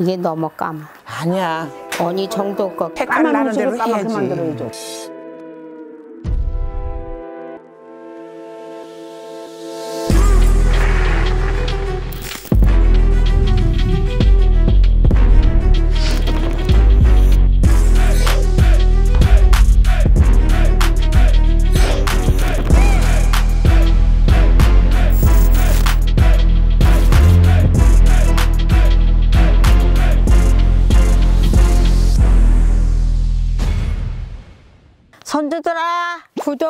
이게 너무 까마. 아니야. 어느 정도 거 색깔 나는 대로 까맣게 만들어야죠. 손주들아, 구독,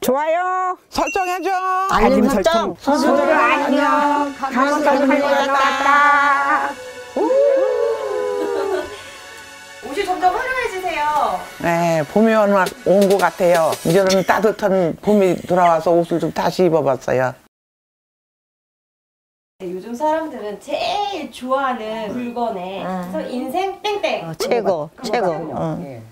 좋아요, 설정해줘. 알림 설정. 손주들아, 안녕. 감사합니다. 감사합니다. 옷이 점점 화려해지세요. 네, 봄이 온 것 같아요. 이제는 따뜻한 봄이 돌아와서 옷을 좀 다시 입어봤어요. 요즘 사람들은 제일 좋아하는 물건에 인생 땡땡. 최고, 최고.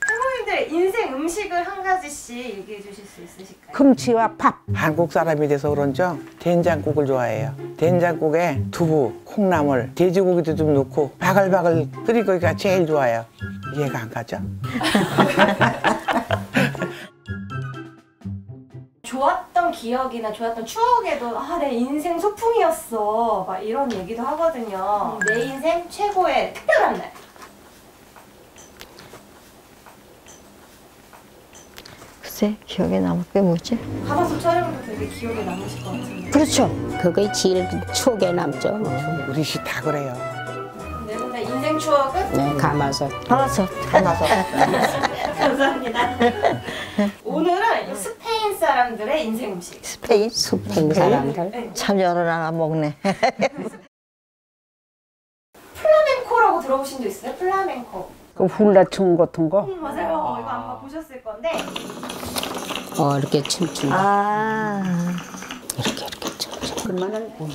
인생 음식을 한 가지씩 얘기해 주실 수 있으실까요? 금치와 밥. 한국 사람이 돼서 그런죠. 된장국을 좋아해요. 된장국에 두부, 콩나물, 돼지고기도 좀 넣고 바글바글 끓이기가 제일 좋아요. 이해가 안 가죠? 좋았던 기억이나 좋았던 추억에도 아, 내 인생 소풍이었어 막 이런 얘기도 하거든요. 내 인생 최고의 특별한 날. 기억에 남을 게 뭐지? 감바스 촬영도 되게 기억에 남으실 것 같은데. 그렇죠. 그게 제일 추억에 남죠. 우리 시 다 그래요. 네, 근데 인생 추억은? 네, 감바스. 감사합니다. 오늘은 스페인 사람들의 인생 음식. 스페인 사람들? 네. 참 여러 나라 먹네. 플라멩코라고 들어보신 적 있어요? 플라멩코. 그 훌라춤 같은 거? 맞아요. 이거 아마 보셨을 건데. 이렇게 춤춘다. 이렇게 춤춘다. 그만한 거.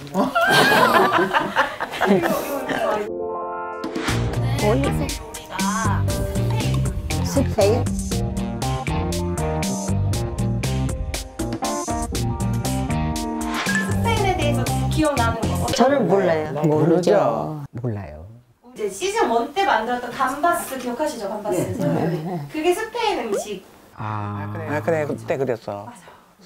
스페인. 스페인에 대해서 기억나는 거. 저는 몰라요. 몰라요. 이제 시즌 1 때 만들었던 감바스 기억하시죠? 감바스. 네. 그게 스페인 음식. 그래 그때 그랬어. 맞아.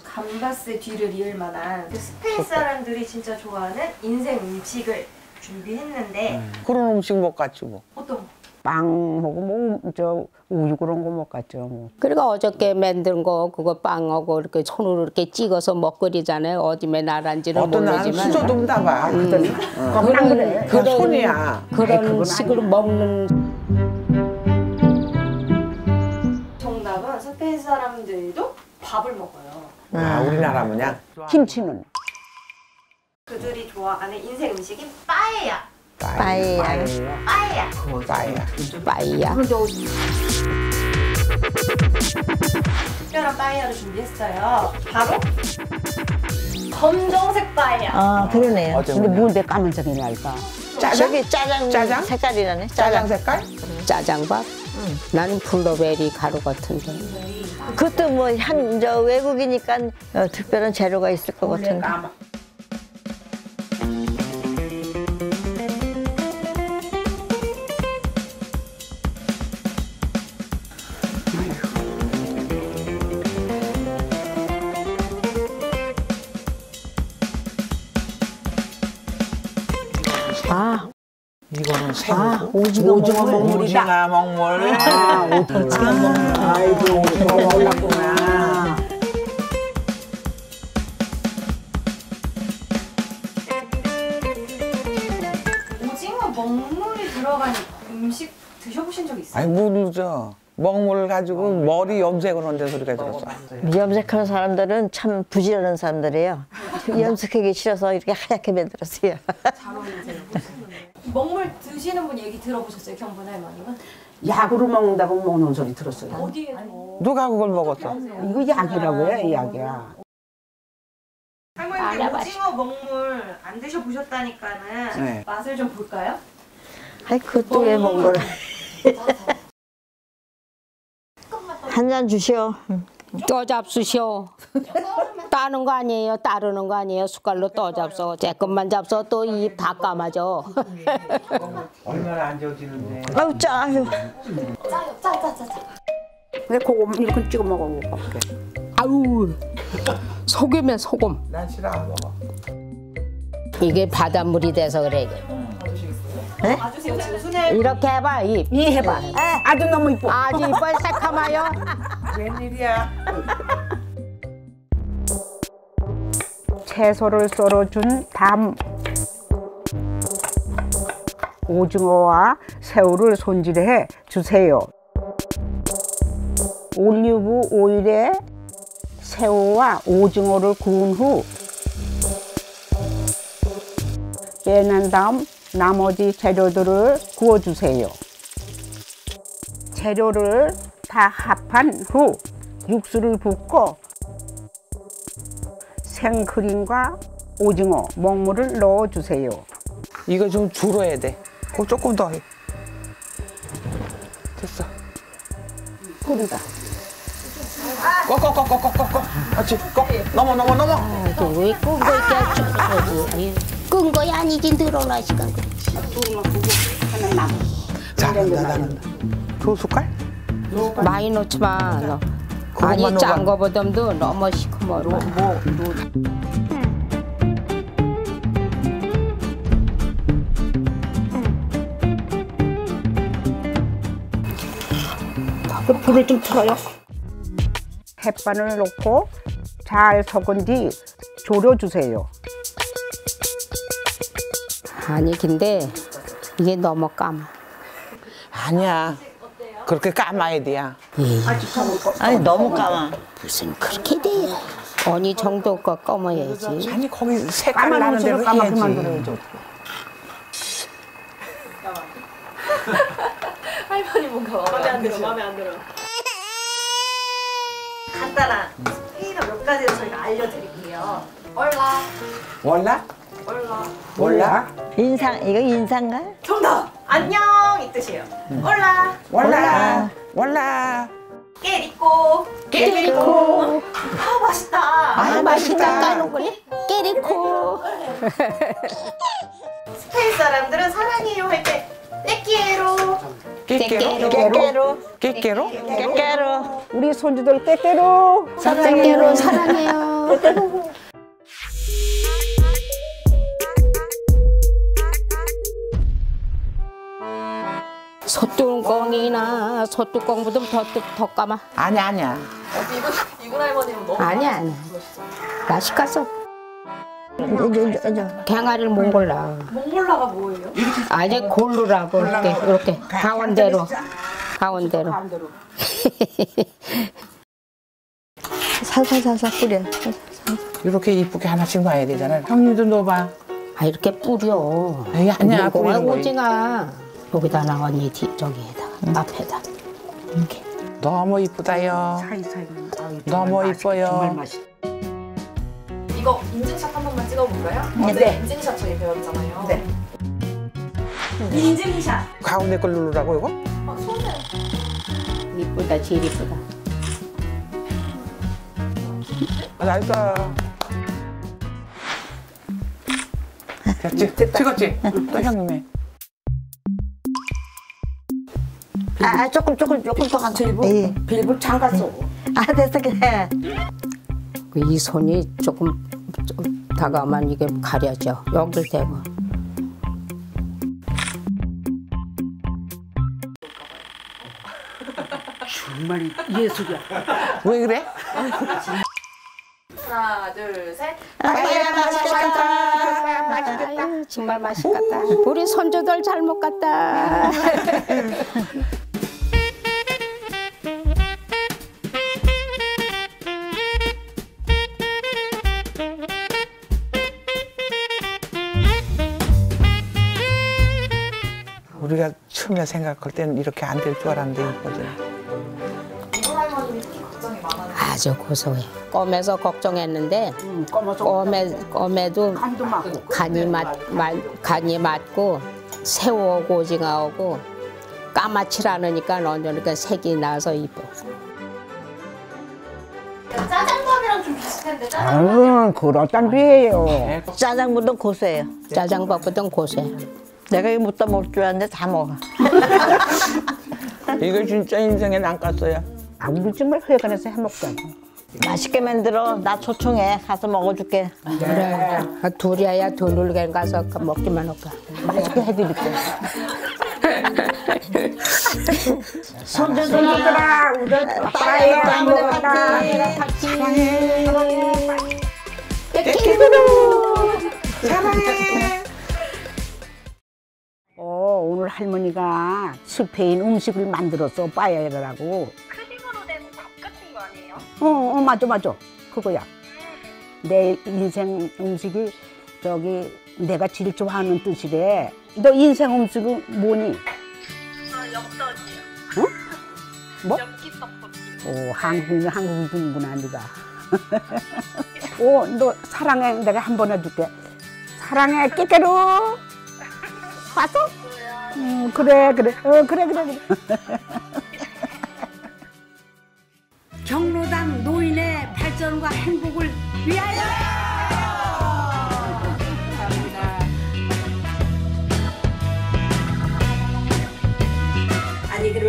감바스의 뒤를 이을 만한 그 스페인 사람들이 진짜 좋아하는 인생 음식을 준비했는데 그런 음식 못 갔지 뭐. 어떤 거? 빵하고 뭐저 우유 그런 거 못 갔죠 뭐. 그리고 어저께 만든 거 그거 빵하고 이렇게 손으로 이렇게 찍어서 먹거리잖아요. 어디에 나란지는 모르지만. 수저도 없나 봐. 그런 손이야. 그런 식으로 먹는. 정답은 스페인 사람들도 밥을 먹어요. 우리나라 뭐냐? 김치는. 그들이 좋아하는 인생 음식인 파에야. 파에야. 특별한 파에야를 준비했어요. 바로 검정색 파에야. 그러네요. 근데 뭔데 까만색이 날까? 짜장 색깔이라네. 짜장 색깔? 짜장밥. 나는 블루베리 가루 같은데. 그것도 뭐 저 외국이니까 특별한 재료가 있을 것 같은데. 이거는 새우. 오징어 먹물이다. 오징어 먹물. 오징어 먹물. 아이고, 오징어 먹물이구나. 오징어 먹물이 들어간 음식 드셔보신 적 있어요? 아니, 모르죠. 먹물을 가지고 머리 염색을 한다는 소리가 들었어. 염색하는 사람들은 참 부지런한 사람들이에요. 염색하기 싫어서 이렇게 하얗게 만들었어요. 잘 어울리세요. 먹물 드시는 분 얘기 들어보셨어요? 경분 할머니는? 약으로 먹는다고 먹는 소리 들었어요. 어디에? 누가 그걸 먹었어? 이거 약이라고 해, 약이야. 할머니, 오징어 먹물 안 드셔보셨다니까는 맛을 좀 볼까요? 아이, 그것도 왜 먹는 거라. 한 잔 주시오. 떠잡수시오. 따는 거 아니에요. 따르는 거 아니에요. 숟갈로 떠잡수. 조금만 잡수 또 입 다 까마져. 얼마나 안 젖지는데. 아유 짜요. 짜요. 왜 그거 이렇게 찍어 먹어? 아유. 소금에 소금. 난 싫어 안 먹어. 이게 바닷물이 돼서 그래 이게. 네? 이렇게 해봐 입. 이 해봐. 네. 아주 너무 이뻐. 아주 이뻐요. 새카마요. 웬일이야. 채소를 썰어준 담. 오징어와 새우를 손질해 주세요. 올리브 오일에 새우와 오징어를 구운 후 빼낸 다음 나머지 재료들을 구워주세요. 재료를 다 합한 후 육수를 붓고 생크림과 오징어, 먹물을 넣어주세요. 이거 좀 줄어야 돼. 그거 조금 더 해. 됐어. 끓이다. 꺼. 같이 꺼. 넘어. 왜 끄고 이렇게 끈 거야 아니긴 늘어나 시간 그렇지. 잘한다. 두 숟갈? 많이 넣지 마. 아니 짠 거보다도 너무 시커멀어. 불을 좀 틀어요. 햇반을 놓고 잘 섞은 뒤 졸여주세요. 아니 근데 이게 너무 까마. 아니야. 그렇게 까마야 돼야. 아니 너무 까마. 무슨 그렇게 돼. 어느 정도가 까마야지. 아니 거기 색깔 나는 대로 까마 그만둬야지. 할머니 뭔가 마음에 안 들어. 간단한 스피드 몇 가지를 저희가 알려드릴게요. 월라. 인상 이거 인상가? 정답. 안녕 이 뜻이에요. 월라. 깨리코. 아 맛있다. 까는 거니? 깨리코. 스페인 사람들은 사랑해요 할 때 깨깨로. 우리 손주들 깨깨로 사랑해요. 소뚜껑이나 소뚜껑보다 더 까마. 아니야. 이군 할머니는 너무. 아니야. 맛있겠어. 갱아리를 몽골라. 몽골라가 뭐예요? 아니 골루라고 이렇게 가운데로. 살살 뿌려. 이렇게 이쁘게 하나씩 놔야 되잖아. 형님도 넣어봐. 아 이렇게 뿌려. 에이, 아니야 뿌리는 거야. 오징어 여기다 나왔니 저기에다 앞에다 이렇게. 너무 이쁘다요. 사이사이. 너무 이뻐요. 정말 맛있. 이거 인증샷 한 번만 찍어볼까요? 네. 인증샷 저희 배웠잖아요. 네. 인증샷. 가운데 걸 누르라고 이거? 아, 손을. 이쁘다, 제일 이쁘다. 맛있다. 됐지? 찍었지? 또 형님의. 아 조금 더 간 빌보. 네. 빌보 잠갔어. 아 됐어 그래. 이 손이 조금 다가오면 이게 가려져. 여길 대고. 정말 예술이야. 왜 그래? 하나, 둘, 셋. 파에야 맛있겠다. 정말 맛있겠다. 우리 손주들 잘못 갔다. 우리가 처음에 생각할 때는 이렇게 안 될 줄 알았는데 이거든. 이분 할머니 특히 걱정이 많아요. 아주 고소해. 껌에서 걱정했는데 껌에도 간이 맞고 새우하고 오징어하고 까맣지 않으니까 완전 그러니까 색이 나서 이뻐. 비슷한데 짜장면? 그렇단 비예요. 짜장보단 고수예요. 짜장밥보단 고수예요. 내가 이거 못다 먹을 줄 알았는데 다 먹어. 이거 진짜 인생에 난가스야. 아무리 정말 회관에서 해먹자고. 맛있게 만들어. 나 초청해. 가서 먹어줄게. 그래. 둘이야 둘을 가서 먹기만 할까. 맛있게 해드릴게. 손주들 먹더라. 우리 파에야 안 먹었다. 파에야 사랑해. 오늘 할머니가 스페인 음식을 만들어서 파에야라고. 크림으로 된 밥 같은 거 아니에요? 어, 맞아. 그거야. 내 인생 음식이 저기 내가 제일 좋아하는 뜻이래. 너 인생 음식은 뭐니? 엽떡이에요. 응? 뭐? 엽기떡볶이. 오, 한국인구나 네가. 오, 너 사랑해. 내가 한번 해줄게. 사랑해, 깨깨루. 왔어? 그래. 그래. 경로당 노인의 발전과 행복을 위하여.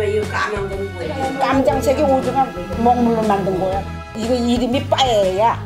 이거 까만 건 뭐야? 깜장색이 오징어 먹물로 만든 거야. 이거 이름이 파에야.